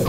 No.